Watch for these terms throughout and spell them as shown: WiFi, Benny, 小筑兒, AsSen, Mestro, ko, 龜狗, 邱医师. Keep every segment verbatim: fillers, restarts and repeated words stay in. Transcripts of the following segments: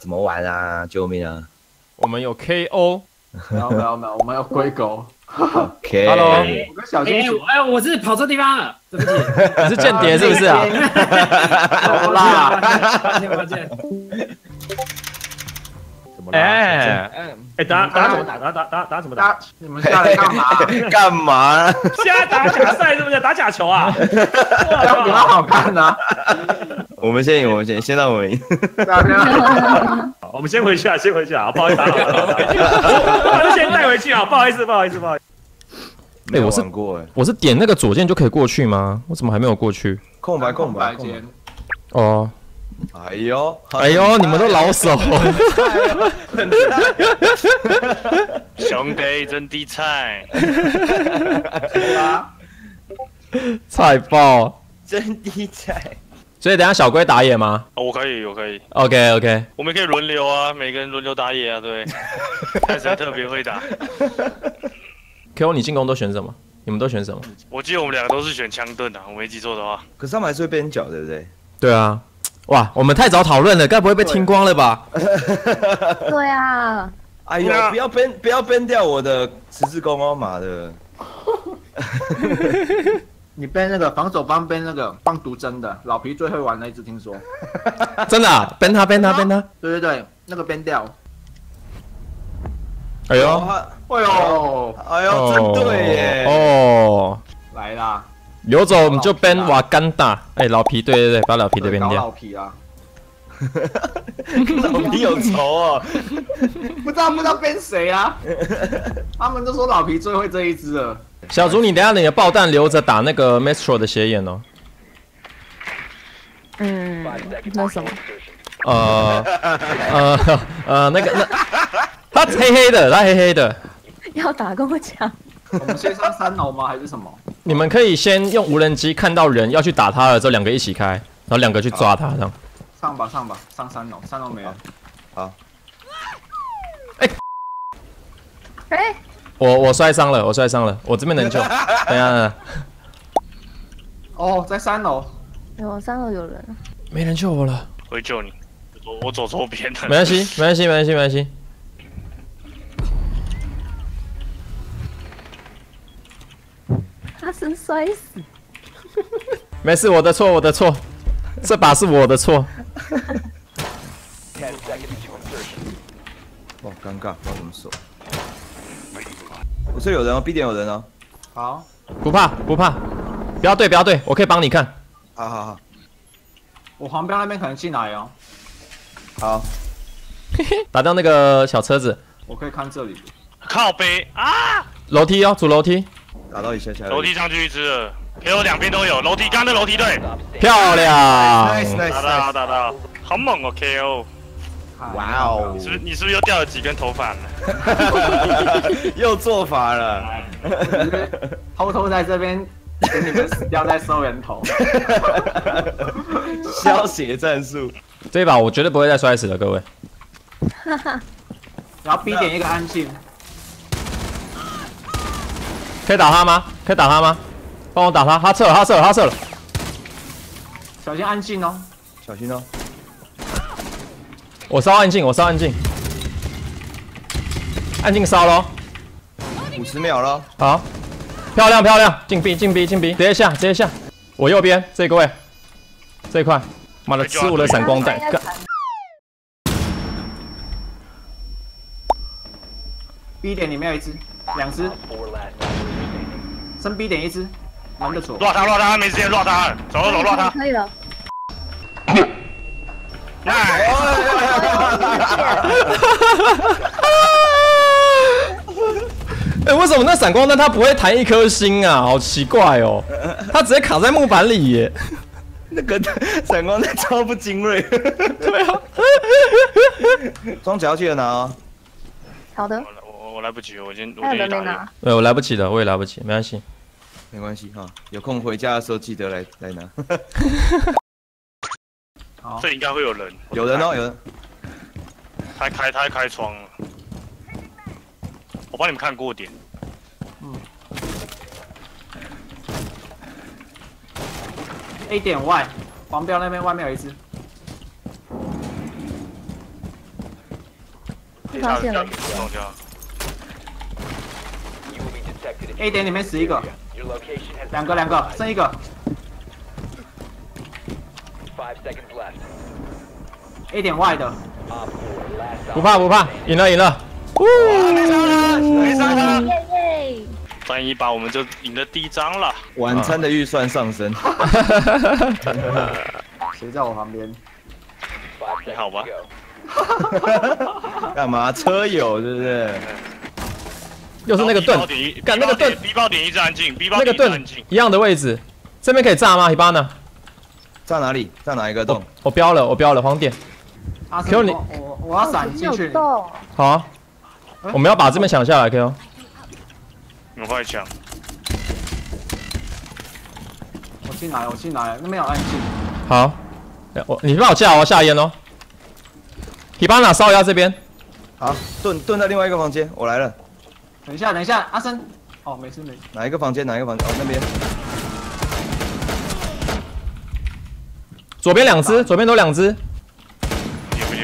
怎么玩啊？救命啊！我们有 K O， 没有没有没有，我们有龟狗。OK， Hello， 我跟小金，哎，我是跑错地方了，对不起，你是间谍是不是啊？好啦，抱歉抱歉。怎么啦？哎哎哎，打打怎么打？打打打打怎么打？你们下来干嘛？干嘛？现在打假赛是不是？打假球啊？打比较好看啊！我们先赢，我们先先让我们赢。我们先回去啊，先回去啊，不好意思，我们先带回去啊，不好意思，不好意思，不好意思。哎，我是我是点那个左键就可以过去吗？我怎么还没有过去？空白空白键。哦。哎呦哎呦，你们都老手。兄弟真低菜。菜爆。真低菜。所以等下小龟打野吗？我可以，我可以。OK OK， 我们可以轮流啊，每个人轮流打野啊，对。但是特别会打。K O， 你进攻都选什么？你们都选什么？我记得我们两个都是选枪盾啊，我没记错的话。可是他们还是会被人搅，对不对？对啊。哇，我们太早讨论了，该不会被听光了吧？对啊。哎呀，不要编，不要编掉我的十字弓哦，妈的。你编那个防守帮编那个帮毒针的老皮最会玩那一只，听说。真的、啊？编他编他编他。对对对，那个编掉。哎呦，哎呦，哎呦，真对耶！哦，来啦。游走我们就编瓦干达。哎，老皮，对对对，把老皮的编掉。老皮啊。老皮有仇哦。不知道不知道编谁啊？他们都说老皮最会这一只了。 小竹，你等下你的爆弹留着打那个 Mestro 的斜眼哦。嗯，那什么？呃呃呃，那个那他黑黑的，他黑黑的。要打跟我讲。我们先上三楼吗？还是什么？你们可以先用无人机看到人要去打他了，之后两个一起开，然后两个去抓他，这样。上吧上吧，上三楼，三楼没有。好。哎。哎。 我我摔伤了，我摔伤了，我这边能救。等下，哦，在三楼，有三楼有人，没人救我了，我会救你，我我走错边了。没关系，没关系，没关系，没关系。他是摔死。没事，我的错，我的错，这把是我的错。哇，尴尬，不知道怎么说。 我这里有人哦 ，B 点有人哦。好，不怕不怕，不要对不要对，我可以帮你看。好好好，我旁边那边可能进来哦。好，打掉那个小车子。我可以看这里。靠背啊！楼梯哦，主楼梯。打到一下下。楼梯上去一只 ，K O 两边都有。楼梯，刚那楼梯对。漂亮。Nice nice。打到打到，好猛哦 ，K O。 哇哦！是不是你是不是又掉了几根头发了？又做法了，偷偷在这边给你们死掉再收人头，消血战术。这一把我绝对不会再摔死了，各位。然后 B 点一个安静。可以打他吗？可以打他吗？帮我打他，他撤了，他撤了，他撤了。小心安静哦！小心哦！ 我烧暗镜，我烧暗镜，暗镜烧咯，五十秒咯，好，漂亮漂亮，进 B 进 B 进 B， 直接下直接下，我右边这个位，这一块，妈的吃我的闪光弹，干 ，B 点里面有一只，两只，升 B 点一只，拦得住，落他落他，没时间落他，走走落他，可以了。 哎，为什么那闪光弹它不会弹一颗星啊？好奇怪哦，它直接卡在木板里耶。那个闪光弹超不精锐。对啊。装甲要记得拿哦。好的。我我来不及，我先我先拿。对，我来不及的，我也来不及，没关系，没关系哈。有空回家的时候记得来来拿。这应该会有人，有人哦，有人。他开，他开窗了。我帮你们看过点。嗯。A 点外，黄标那边外面有一只。被发现了。A 点里面死一个，两个两个，剩一个。A 点外的。不怕不怕，赢了赢了。哇，没杀他，没杀他。单一把我们就赢了第一张了。晚餐的预算上升。谁在我旁边？你好吧？干嘛？车友是不是？又是那个盾，干那个盾 ！B 爆点一直安静 ，B 爆那个盾一样的位置，这边可以炸吗？一巴呢？炸哪里？炸哪一个洞？我标了，我标了，黄点。Q 你，我我要闪进去。好，我们要把这边抢下来 ，Q。很快抢。我进来，我进来，那边有暗器。好，我你帮我架，我要下烟哦。伊巴娜烧一下这边，好，盾盾在另外一个房间，我来了。等一下，等一下，阿森，哦，没事没事。哪一个房间？哪一个房间？哦，那边。左边两只，左边都两只。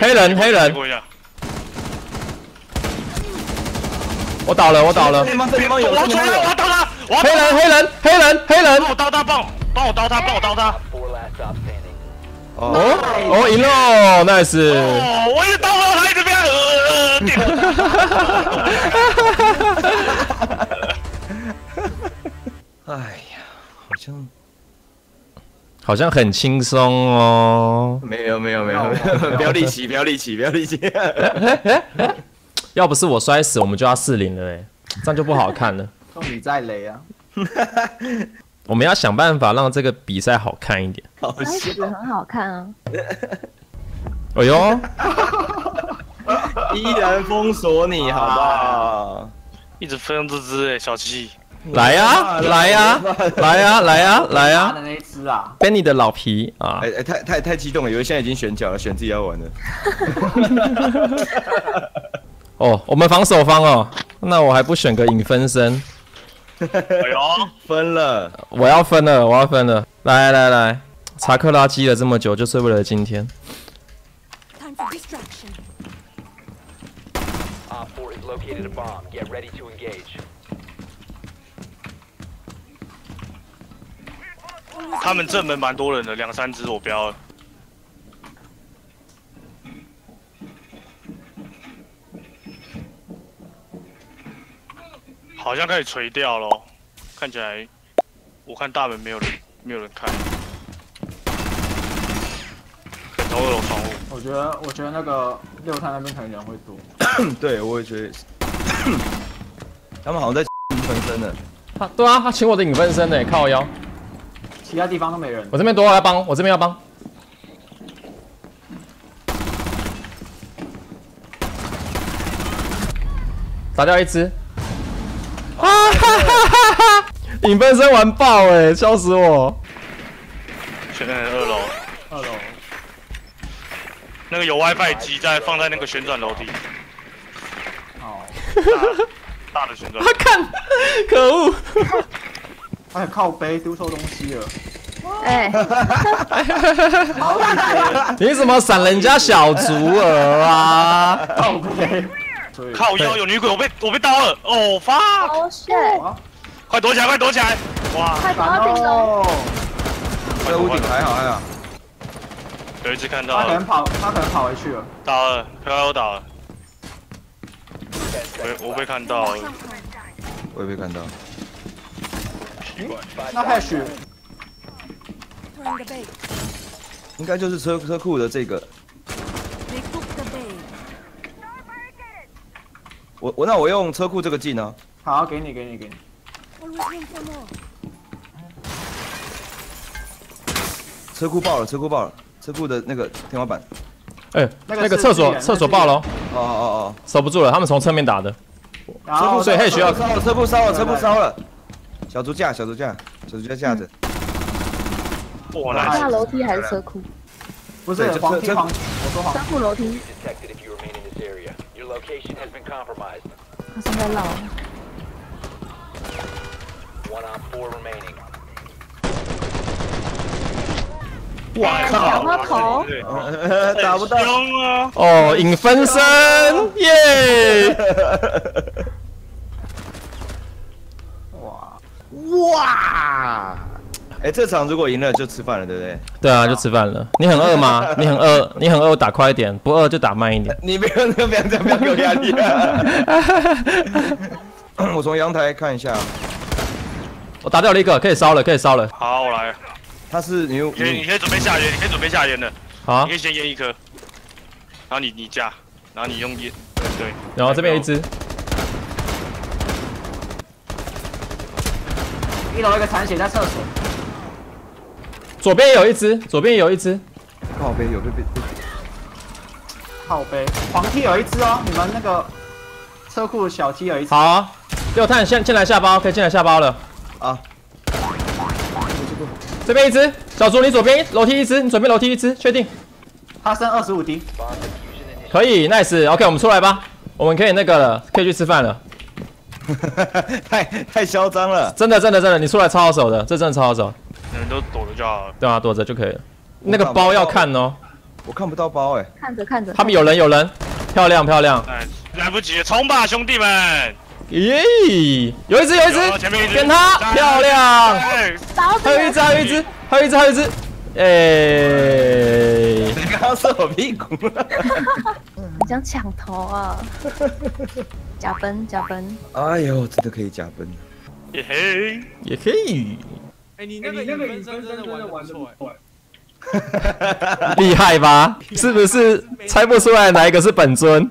黑人，黑人。我倒了，我倒了。对方，对方有，对方有。我倒他，我倒他。黑人，黑人，黑人，黑人。帮我倒他，帮我，帮我倒他，帮我倒他。哦哦，赢了 ，nice！ 哦，我一直到了，他一直被他呃点。哎呀，好像好像很轻松哦。没有没有没有，不要力气，不要力气，不要力气。要不是我摔死，我们就要四零了哎，这样就不好看了。靠你再雷啊！我们要想办法让这个比赛好看一点。开始很好看啊！哎呦，依然封锁你，好不好？一直封这只哎，小七。来呀，来呀，来呀，来呀，来呀！那只啊 ，Benny 的老皮啊！哎哎，太太太激动了，以为现在已经选角了，选自己要玩的。哦，我们防守方哦，那我还不选个影分身？哎呦，分了！我要分了，我要分了！来来来，查克拉基了这么久，就是为了今天。他们正门蛮多人的，两三只我标了。好像可以垂掉咯，看起来，我看大门没有人，没有人看。很多楼窗户。我觉得，我觉得那个六探那边可能人会多。对，我也觉得。他们好像在影分身呢。他对啊，他请我的影分身呢，靠腰。其他地方都没人。我这边多要帮，我这边要帮。打掉一只。啊哈哈哈！影分身玩爆哎、欸，笑死我！现在二楼，二楼，那个有 WiFi 机在放在那个旋转楼梯。哦，大的旋转。他看，可恶！哎，靠背丢错东西了。哎，你怎么闪人家小竹儿啊？靠背。靠腰有女鬼，我被我被刀了，哦发！快躲起来，快躲起来！哇！快躲到顶楼！在屋顶还好还好。有一只看到了。他可能跑，他可能跑回去了。打了，飘飘打了。我我被看到了。我也被看到。那还是。应该就是车车库的这个。我我那我用车库这个技能，好，给你给你给你。车库爆了，车库爆了，车库的那个天花板。哎，那个厕所厕所爆了。哦哦哦哦，守不住了，他们从侧面打的。车库水嘿需要。车库烧了，车库烧了。小竹架，小竹架，小竹架架子。我那楼梯还是车库？不是，黄梯黄，我说黄。车库楼梯。他现在老了。哇靠！小猫头，打不到。哦，影分身，耶！哇哇！哎，这场如果赢了就吃饭了，对不对？对啊，就吃饭了。你很饿吗？你很饿？你很饿？打快一点，不饿就打慢一点。你不要不要不要给我压力啊！我从阳台看一下。 我打掉了一个，可以烧了，可以烧了。好，我来。他是你，你你可以准备下烟，你可以准备下烟了。好，你可以先烟一颗，然后你你加，然后你用烟，对。然后这边有一只。一楼一个残血在厕所。左边有一只，左边有一只。靠背有被被被。靠背，黄梯有一只哦，你们那个车库小梯有一只。好、啊，六探先进来下包，可以进来下包了。 啊！这边一只小猪，你左边楼梯一只，你左边楼梯一只，确定？他剩二十五滴，可以 ，nice。OK， 我们出来吧，我们可以那个了，可以去吃饭了。太太嚣张了，真的真的真的，你出来超好手的，这真的超好手。你们都躲着就好了，对啊，躲着就可以了。那个包要看哦，我看不到包哎、欸，看着看着，他们有人有人，漂亮漂亮，来不及，冲吧兄弟们！ 耶！有一只，有一只，点它，漂亮！还有一只，还有一只，还有一只，还有一只。哎！你刚刚射我屁股了！你想抢头啊？加分，加分！哎呦，真的可以加分！也嘿，也可以。哎，你那个那个影分身真的玩得不错哎！厉害吧？是不是猜不出来哪一个是本尊？